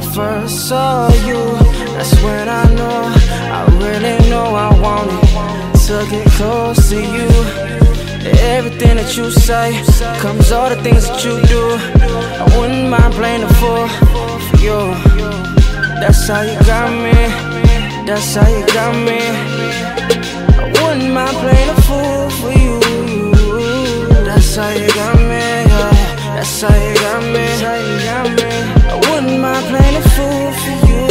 I first saw you, that's when I know, I really know I want it. To get close to you, everything that you say comes all the things that you do. I wouldn't mind playing the fool for you. That's how you got me, that's how you got me. I wouldn't mind playing the fool for you. That's how you got me, yeah. That's how you got me, that's how you got me. I wouldn't mind playing the fool for you.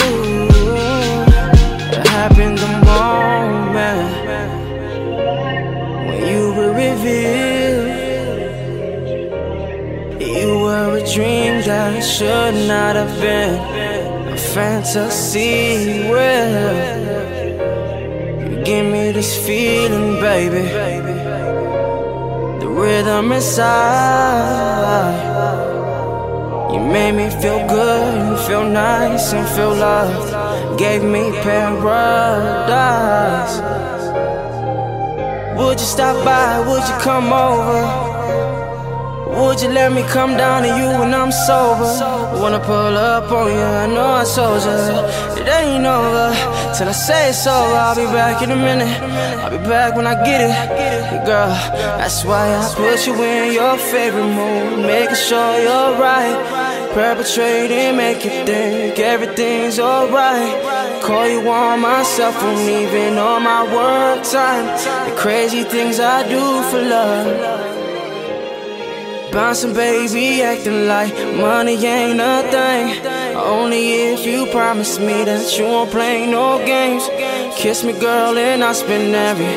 It happened the moment when you were revealed. You were a dream that should not have been, fantasy, well, you give me this feeling, baby. The rhythm inside, you made me feel good and feel nice and feel loved. Gave me paradise. Would you stop by? Would you come over? Would you let me come down to you when I'm sober? Wanna pull up on you, I know I told you. It ain't over till I say it's over. I'll be back in a minute, I'll be back when I get it. Girl, that's why I put you in your favorite mood, making sure you're right, perpetrating, make you think everything's alright. Call you on my cell phone, even on my work time. The crazy things I do for love. Bouncing, baby, acting like money ain't nothing. Only if you promise me that you won't play no games. Kiss me, girl, and I'll spend every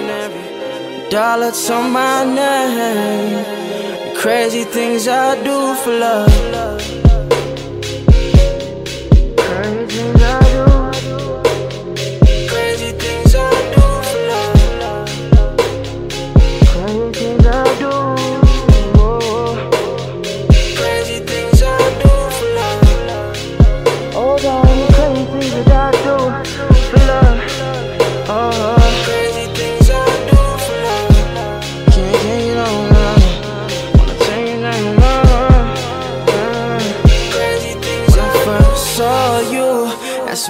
dollar to my name. The crazy things I do for love.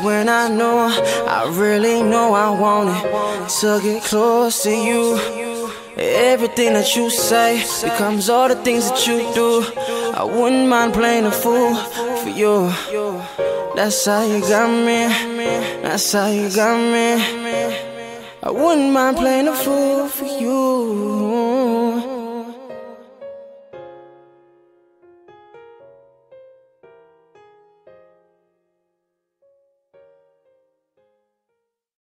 When I know, I really know I want it. To get close to you, everything that you say becomes all the things that you do. I wouldn't mind playing a fool for you. That's how you got me, that's how you got me. I wouldn't mind playing a fool for you.